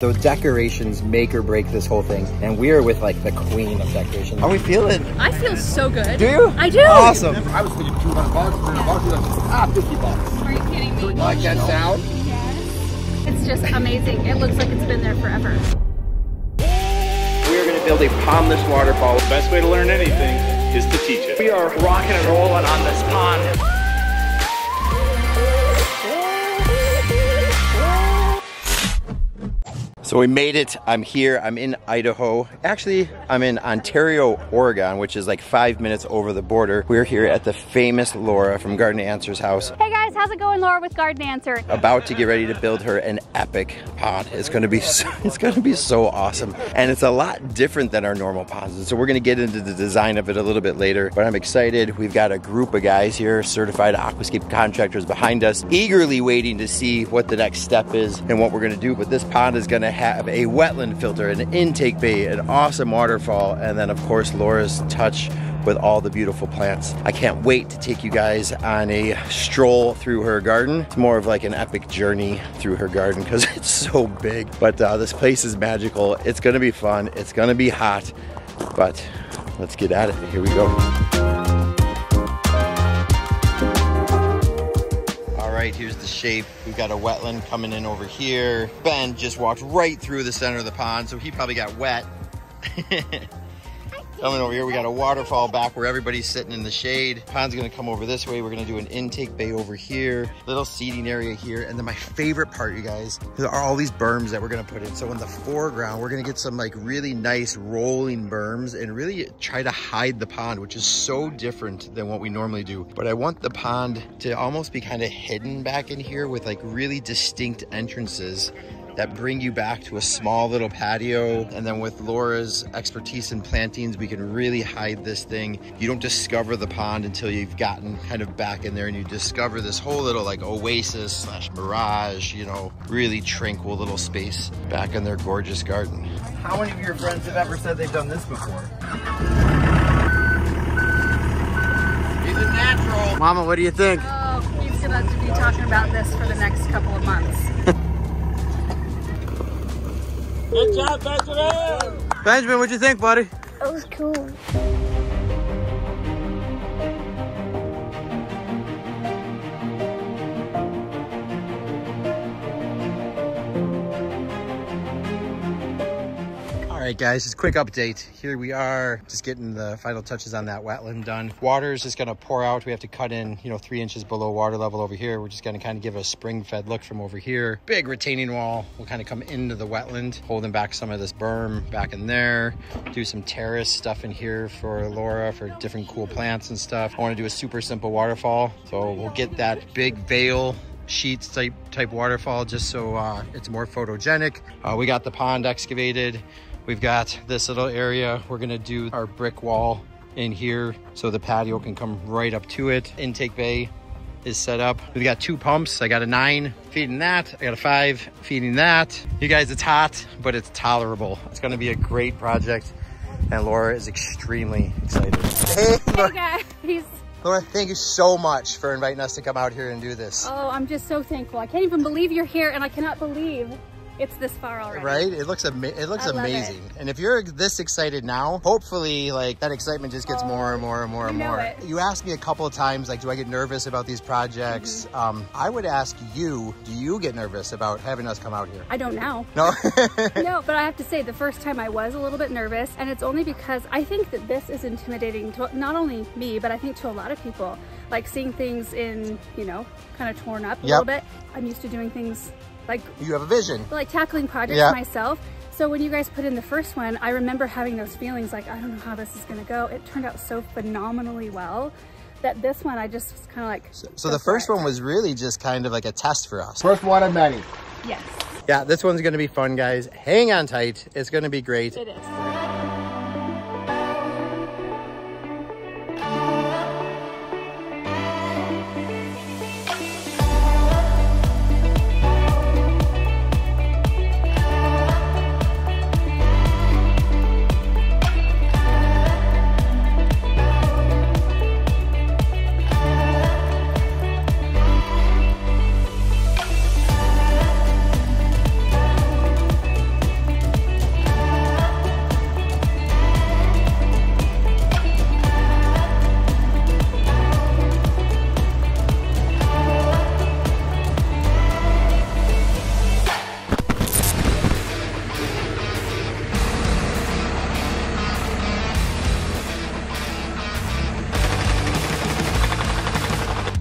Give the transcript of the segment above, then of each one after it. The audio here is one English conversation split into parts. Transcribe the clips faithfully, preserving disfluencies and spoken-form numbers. The decorations make or break this whole thing, and we are with like the queen of decorations. Are we feeling? I feel so good. Do you? I do. Awesome. I was thinking two hundred bucks, three hundred bucks, ah, fifty bucks. Are you kidding me? Like that sound? Yes. It's just amazing. It looks like it's been there forever. We are going to build a pondless waterfall. The best way to learn anything is to teach it. We are rocking and rolling on this pond. So we made it. I'm here. I'm in Idaho. Actually, I'm in Ontario, Oregon, which is like five minutes over the border. We're here at the famous Laura from Garden Answer's house. Hey guys, how's it going? Laura with Garden Answer. About to get ready to build her an epic pond. It's going to be so, it's going to be so awesome. And it's a lot different than our normal ponds. So we're going to get into the design of it a little bit later, but I'm excited. We've got a group of guys here, certified Aquascape contractors behind us, eagerly waiting to see what the next step is and what we're going to do. But this pond is going to have a wetland filter, an intake bay, an awesome waterfall, and then of course Laura's touch with all the beautiful plants. I can't wait to take you guys on a stroll through her garden. It's more of like an epic journey through her garden because it's so big, but uh, this place is magical. It's gonna be fun, it's gonna be hot, but let's get at it. Here we go. Right, here's the shape. We've got a wetland coming in over here. Ben just walked right through the center of the pond, so he probably got wet. Coming over here, we got a waterfall back where everybody's sitting in the shade. Pond's gonna come over this way. We're gonna do an intake bay over here, little seating area here. And then my favorite part, you guys, are all these berms that we're gonna put in. So in the foreground, we're gonna get some like really nice rolling berms and really try to hide the pond, which is so different than what we normally do. But I want the pond to almost be kind of hidden back in here with like really distinct entrances that bring you back to a small little patio. And then with Laura's expertise in plantings, we can really hide this thing. You don't discover the pond until you've gotten kind of back in there and you discover this whole little like oasis slash mirage, you know, really tranquil little space back in their gorgeous garden. How many of your friends have ever said they've done this before? He's a natural. Mama, what do you think? Oh, he's gonna be talking about this for the next couple of months. Good job, Benjamin! Benjamin, what'd you think, buddy? That was cool. All right, guys, just a quick update. Here we are, just getting the final touches on that wetland done. Water is just gonna pour out. We have to cut in, you know, three inches below water level over here. We're just gonna kind of give it a spring-fed look from over here. Big retaining wall. We'll kind of come into the wetland, holding back some of this berm back in there. Do some terrace stuff in here for Laura for different cool plants and stuff. I wanna do a super simple waterfall. So we'll get that big veil sheets type, type waterfall just so uh, it's more photogenic. Uh, we got the pond excavated. We've got this little area. We're gonna do our brick wall in here so the patio can come right up to it. Intake bay is set up. We've got two pumps. I got a nine feeding that. I got a five feeding that. You guys, it's hot, but it's tolerable. It's gonna be a great project and Laura is extremely excited. Hey, Laura. Hey guys. Laura, thank you so much for inviting us to come out here and do this. Oh, I'm just so thankful. I can't even believe you're here and I cannot believe it's this far already. Right? It looks, ama it looks amazing. It. And if you're this excited now, hopefully like that excitement just gets oh, more and more and more and more. It. You asked me a couple of times, like, do I get nervous about these projects? Mm-hmm. um, I would ask you, do you get nervous about having us come out here? I don't know. No? No, but I have to say the first time I was a little bit nervous, and it's only because I think that this is intimidating to not only me, but I think to a lot of people. Like seeing things in, you know, kind of torn up a yep. little bit. I'm used to doing things like you have a vision, like tackling projects yeah. myself. So when you guys put in the first one, I remember having those feelings like, I don't know how this is going to go. It turned out so phenomenally well that this one, I just was kind of like. So, so the first one was really just kind of like a test for us. First one of many. Yes. Yeah. This one's going to be fun, guys. Hang on tight. It's going to be great. It is.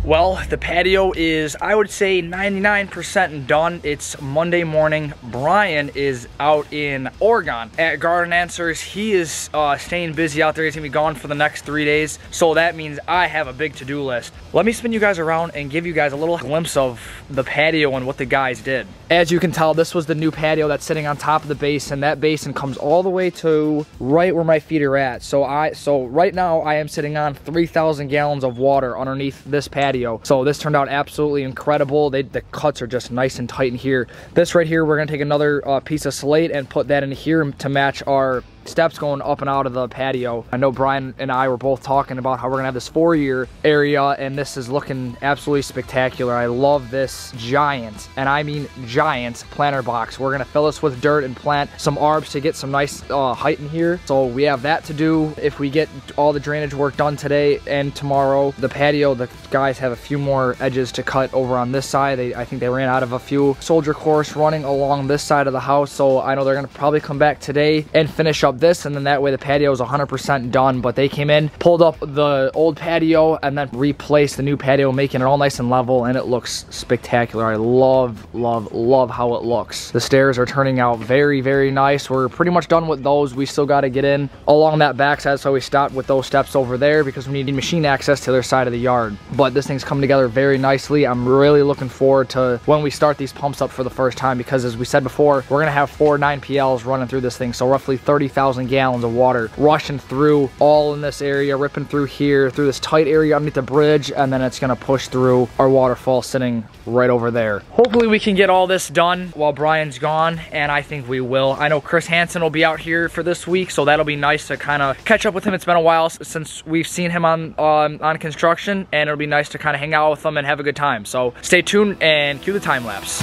Well, the patio is, I would say, ninety-nine percent done. It's Monday morning. Brian is out in Oregon at Garden Answers. He is uh, staying busy out there. He's gonna be gone for the next three days. So that means I have a big to-do list. Let me spin you guys around and give you guys a little glimpse of the patio and what the guys did. As you can tell, this was the new patio that's sitting on top of the basin. That basin comes all the way to right where my feet are at. So I, so right now I am sitting on three thousand gallons of water underneath this patio. So this turned out absolutely incredible. They, the cuts are just nice and tight in here. This right here, we're gonna take another uh, piece of slate and put that in here to match our steps going up and out of the patio. I know Brian and I were both talking about how we're gonna have this four-year area, and this is looking absolutely spectacular. I love this giant, and I mean giant, planter box. We're gonna fill this with dirt and plant some arbs to get some nice uh, height in here. So we have that to do. If we get all the drainage work done today and tomorrow, the patio, the guys have a few more edges to cut over on this side. They, I think they ran out of a few soldier course running along this side of the house, so I know they're gonna probably come back today and finish up this, and then that way the patio is one hundred percent done. But they came in, pulled up the old patio, and then replaced the new patio, making it all nice and level, and it looks spectacular. I love, love, love how it looks. The stairs are turning out very, very nice. We're pretty much done with those. We still got to get in along that backside, so we stopped with those steps over there because we need machine access to their side of the yard. But this thing's coming together very nicely. I'm really looking forward to when we start these pumps up for the first time, because as we said before, we're gonna have four nine P Ls running through this thing, so roughly thirty thousand gallons of water rushing through all in this area, ripping through here, through this tight area underneath the bridge, and then it's gonna push through our waterfall sitting right over there. Hopefully we can get all this done while Brian's gone, and I think we will. I know Chris Hansen will be out here for this week, so that'll be nice to kind of catch up with him. It's been a while since we've seen him on, um, on construction, and it'll be nice to kind of hang out with him and have a good time. So stay tuned and cue the time lapse.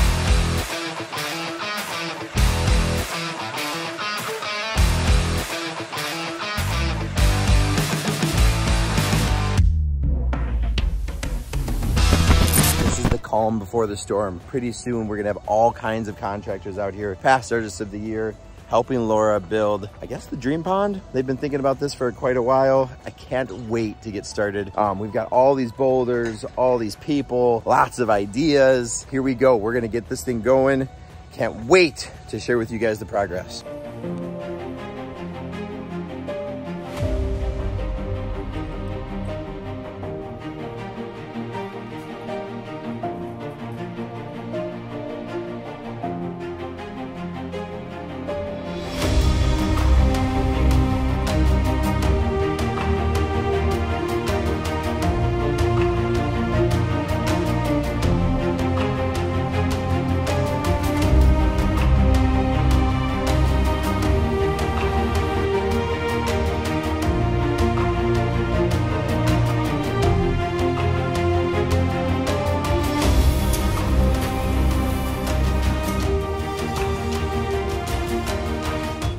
Calm before the storm. Pretty soon we're gonna have all kinds of contractors out here, past artists of the year, helping Laura build, I guess, the dream pond. They've been thinking about this for quite a while. I can't wait to get started. Um, we've got all these boulders, all these people, lots of ideas. Here we go, we're gonna get this thing going. Can't wait to share with you guys the progress.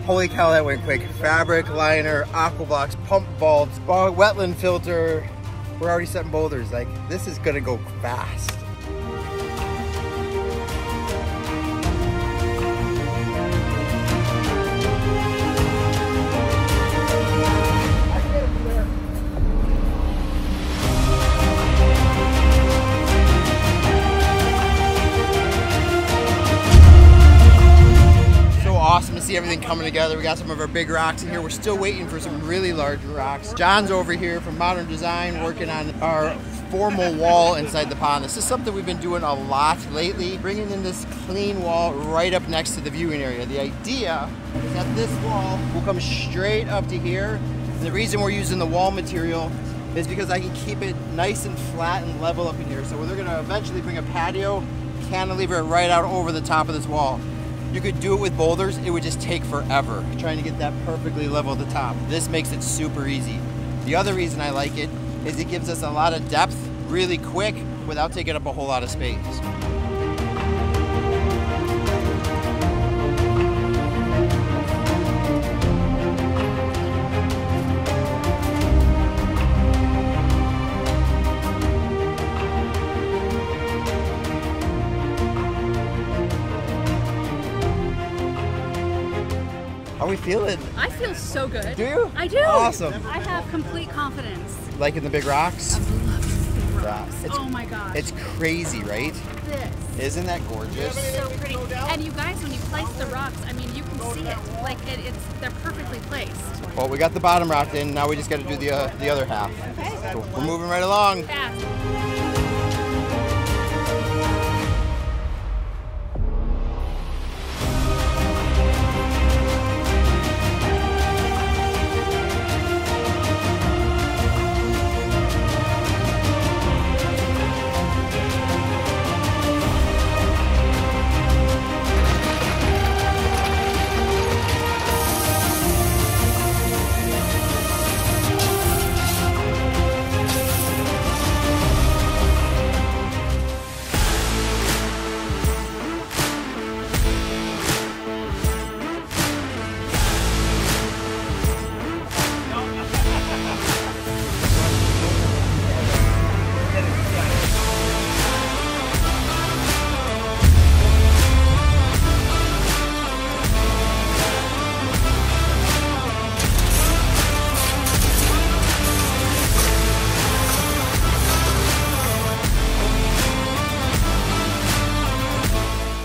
Holy cow, that went quick. Fabric, liner, aquablocks, pump bulbs, bog, wetland filter. We're already setting boulders. Like, this is gonna go fast. Awesome to see everything coming together. We got some of our big rocks in here. We're still waiting for some really large rocks. John's over here from Modern Design working on our formal wall inside the pond. This is something we've been doing a lot lately, bringing in this clean wall right up next to the viewing area. The idea is that this wall will come straight up to here. And the reason we're using the wall material is because I can keep it nice and flat and level up in here. So when they're gonna eventually bring a patio cantilever right out over the top of this wall. You could do it with boulders, it would just take forever, trying to get that perfectly level at the top. This makes it super easy. The other reason I like it is it gives us a lot of depth really quick without taking up a whole lot of space. How are we feeling? I feel so good. Do you? I do. Awesome. I have complete confidence. Like in the big rocks? I love the big drops. It's, oh my gosh. It's crazy, right? This. Isn't that gorgeous? It's so pretty. And you guys, when you place the rocks, I mean, you can see it. Like, it, it's they're perfectly placed. Well, we got the bottom rock in. Now we just got to do the, uh, the other half. Okay. So we're moving right along. Fast.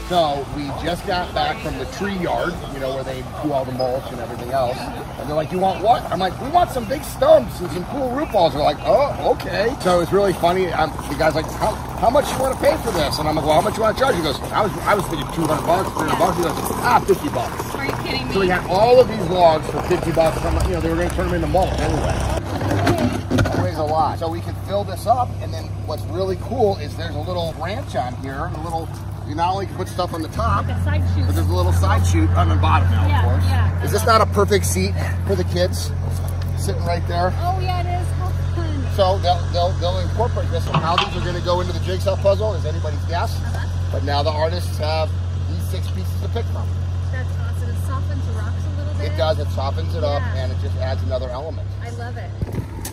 So we just got back from the tree yard, you know, where they do all the mulch and everything else. And they're like, you want what? I'm like, we want some big stumps and some cool root balls. They're like, oh, okay. So it was really funny. Um, the guy's like, how, how much you want to pay for this? And I'm like, well, how much you want to charge? He goes, I was I was thinking two hundred bucks, three hundred bucks. He goes, ah, fifty bucks. Are you kidding me? So we had all of these logs for fifty bucks. I'm like, you know, they were going to turn them into mulch anyway. That weighs a lot. So we can fill this up. And then what's really cool is there's a little branch on here, a little... You not only can put stuff on the top, like a side shoot. But there's a little side shoot on the bottom now, yeah, of course. Yeah, is this not a perfect seat for the kids? Sitting right there. Oh yeah, it is. How fun. So they'll, they'll, they'll incorporate this. So how these are going to go into the jigsaw puzzle is anybody's guess. Uh-huh. But now the artists have these six pieces to pick from. That's awesome. It softens the rocks a little bit. It does. It softens it yeah. up, and it just adds another element. I love it.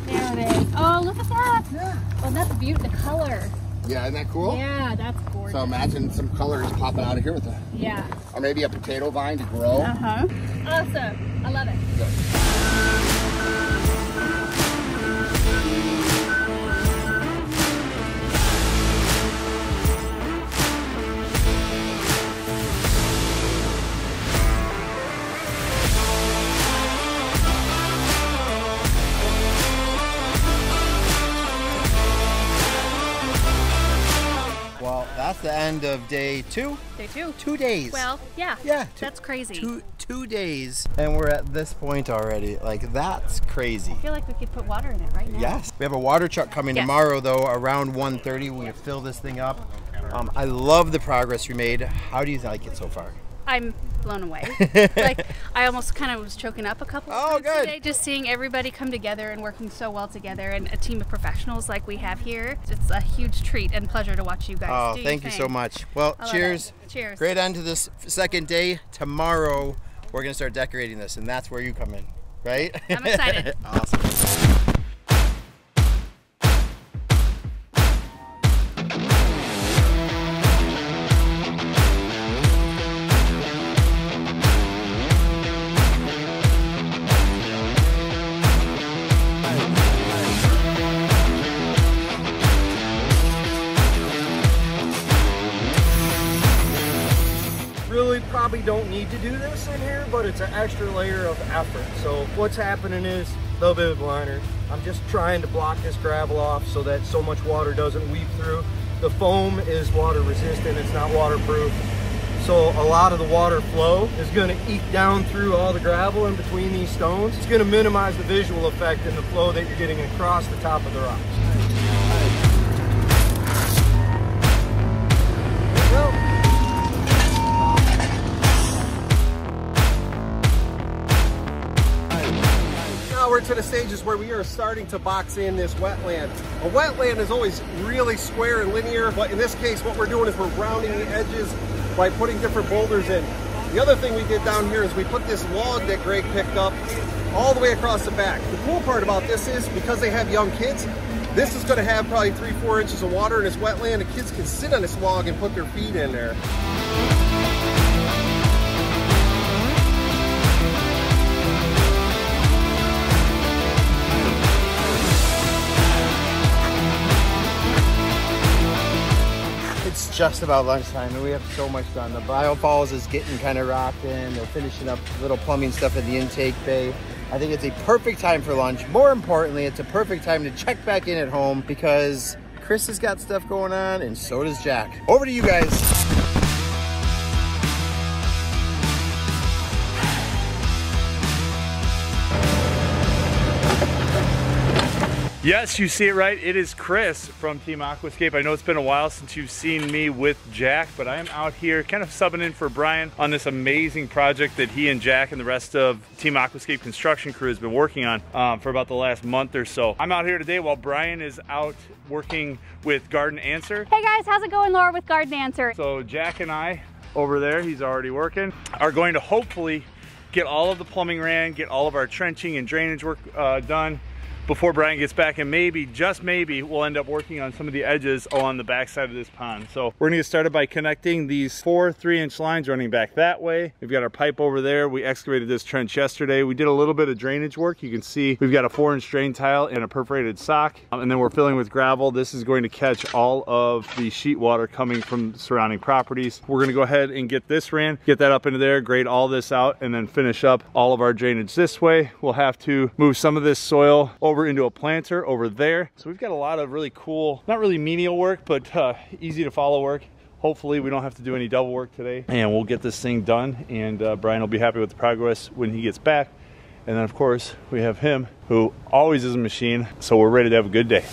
There it is. Oh, look at that. Yeah. Well, that's beautiful. The color. Yeah, isn't that cool? Yeah, that's gorgeous. So imagine some colors popping out of here with that. Yeah. Or maybe a potato vine to grow. Uh-huh. Awesome. I love it. Good. That's the end of day two. Day two. Two days. Well, yeah. Yeah. Two, that's crazy. Two two days, and we're at this point already. Like, that's crazy. I feel like we could put water in it right now. Yes. We have a water truck coming yes. tomorrow, though, around one thirty. We're gonna fill this thing up. Um, I love the progress we made. How do you like it so far? I'm blown away. Like, I almost kind of was choking up a couple of oh, times good. today, just seeing everybody come together and working so well together, and a team of professionals like we have here. It's a huge treat and pleasure to watch you guys. Oh, do thank you so much. Well, I cheers. Cheers. Great end to this second day. Tomorrow, we're going to start decorating this, and that's where you come in, right? I'm excited. Awesome. Probably don't need to do this in here, but it's an extra layer of effort. So what's happening is the bib liner, I'm just trying to block this gravel off so that so much water doesn't weep through. The foam is water resistant, it's not waterproof, so a lot of the water flow is going to eke down through all the gravel in between these stones. It's going to minimize the visual effect and the flow that you're getting across the top of the rocks. There we go. To the stages where we are starting to box in this wetland. A wetland is always really square and linear, but in this case what we're doing is we're rounding the edges by putting different boulders in. The other thing we did down here is we put this log that Greg picked up all the way across the back. The cool part about this is because they have young kids, this is going to have probably three, four inches of water in this wetland. The kids can sit on this log and put their feet in there. just about lunchtime and we have so much done. The Bio Falls is getting kind of rocked in. They're finishing up little plumbing stuff in the intake bay. I think it's a perfect time for lunch. More importantly, it's a perfect time to check back in at home because Chris has got stuff going on and so does Jack. Over to you guys. Yes, you see it right. It is Chris from Team Aquascape. I know it's been a while since you've seen me with Jack, but I am out here kind of subbing in for Brian on this amazing project that he and Jack and the rest of Team Aquascape construction crew has been working on um, for about the last month or so. I'm out here today while Brian is out working with Garden Answer. Hey guys, how's it going? Laura with Garden Answer. So Jack and I over there, he's already working, are going to hopefully get all of the plumbing ran, get all of our trenching and drainage work uh, done before Brian gets back, and maybe, just maybe, we'll end up working on some of the edges on the back side of this pond. So we're gonna get started by connecting these four three inch lines running back that way. We've got our pipe over there. We excavated this trench yesterday. We did a little bit of drainage work. You can see we've got a four inch drain tile and a perforated sock. Um, and then we're filling with gravel. This is going to catch all of the sheet water coming from surrounding properties. We're gonna go ahead and get this ran, get that up into there, grade all this out, and then finish up all of our drainage this way. We'll have to move some of this soil over into a planter over there. So we've got a lot of really cool, not really menial work, but uh, easy to follow work. Hopefully we don't have to do any double work today and we'll get this thing done, and uh, Brian will be happy with the progress when he gets back. And then of course we have him, who always is a machine, so we're ready to have a good day.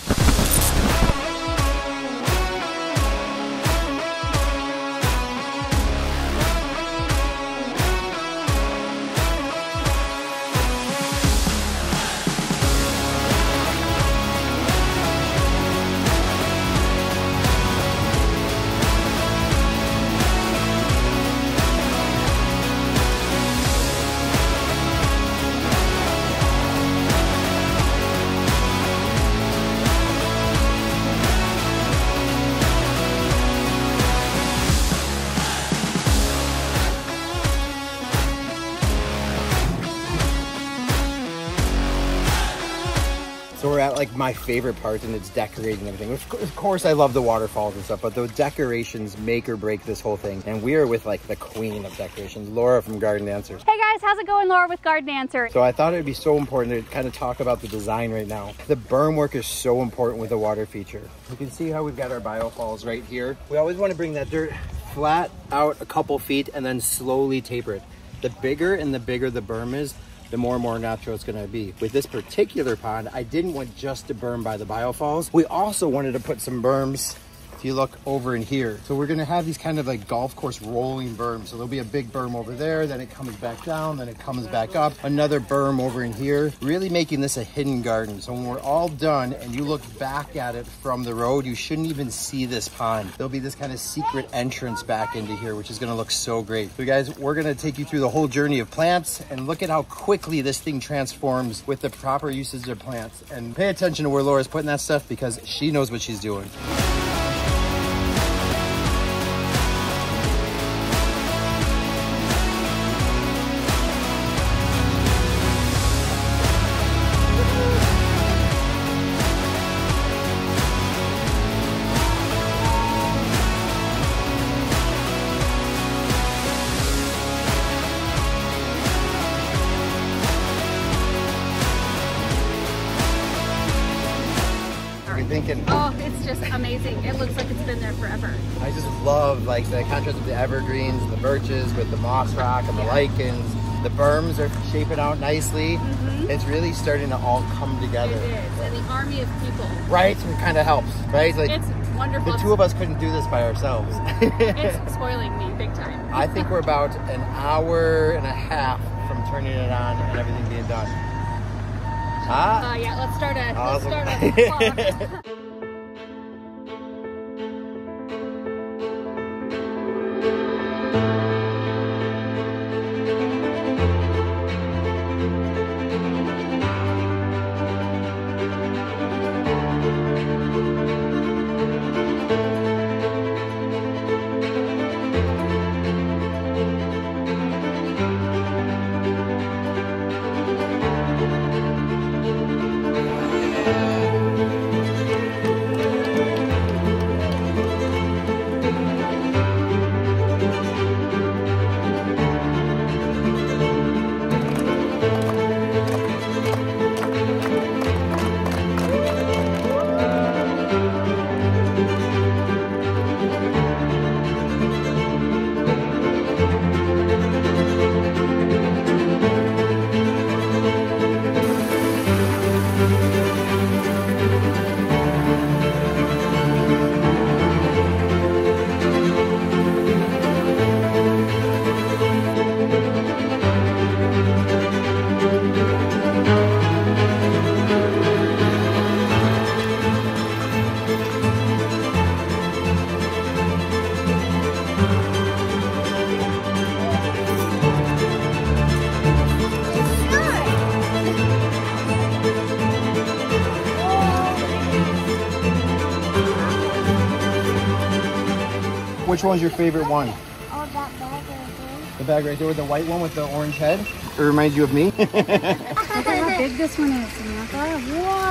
So we're at like my favorite part, and it's decorating everything. Of course I love the waterfalls and stuff, but the decorations make or break this whole thing. And we are with like the queen of decorations, Laura from Garden Answer. Hey guys, how's it going? Laura with Garden Answer. So I thought it'd be so important to kind of talk about the design right now. The berm work is so important with the water feature. You can see how we've got our bio falls right here. We always want to bring that dirt flat out a couple feet and then slowly taper it. The bigger and the bigger the berm is, the more and more natural it's going to be. With this particular pond, I didn't want just to berm by the bio falls. We also wanted to put some berms, if you look over in here. So we're going to have these kind of like golf course rolling berms. So there'll be a big berm over there, then it comes back down, then it comes back up, another berm over in here, really making this a hidden garden. So when we're all done and you look back at it from the road, you shouldn't even see this pond. There'll be this kind of secret entrance back into here, which is going to look so great. So guys, we're going to take you through the whole journey of plants, and look at how quickly this thing transforms with the proper usage of plants. And pay attention to where Laura's putting that stuff, because she knows what she's doing. Oh, it's just amazing. It looks like it's been there forever. I just love like the contrast of the evergreens and the birches with the moss rock and the yeah. lichens. The berms are shaping out nicely. Mm-hmm. It's really starting to all come together. It is. And the army of people. Right? It kind of helps, right? Like, it's wonderful. The two of us couldn't do this by ourselves. It's spoiling me big time. I think we're about an hour and a half from turning it on and everything being done. Huh? Uh, yeah, let's start a, awesome. let's start a car. Which one's your favorite one? Oh, that bag right there. The bag right there with the white one with the orange head? It reminds you of me? Look at how big this one is, Samantha. Whoa!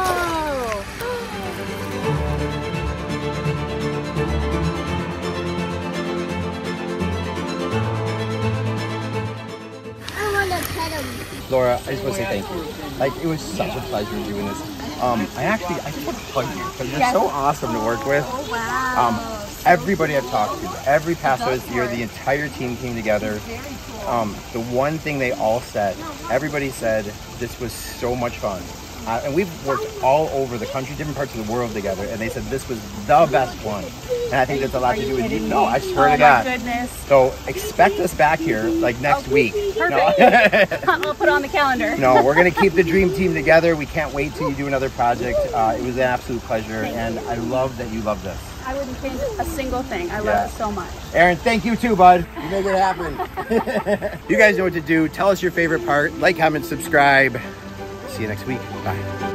Laura, I just want to say thank you. Like, it was such a pleasure doing this. Um, I actually, I just want to hug you because you're so awesome to work with. Um, everybody I've talked to, every Passo's year, the entire team came together. Um, the one thing they all said, everybody said, this was so much fun. Uh, and we've worked all over the country, different parts of the world together, and they said this was the best one. And I think that's a lot to do with you. No, I swear to God. Oh my goodness. So expect us back here like next week. Perfect. No. We'll put on the calendar. No, we're going to keep the dream team together. We can't wait till you do another project. Uh, it was an absolute pleasure, and I love that you love this. I wouldn't change a single thing. I love yeah. it so much. Aaron, thank you too, bud. You make it happen. You guys know what to do. Tell us your favorite part. Like, comment, subscribe. See you next week. Bye.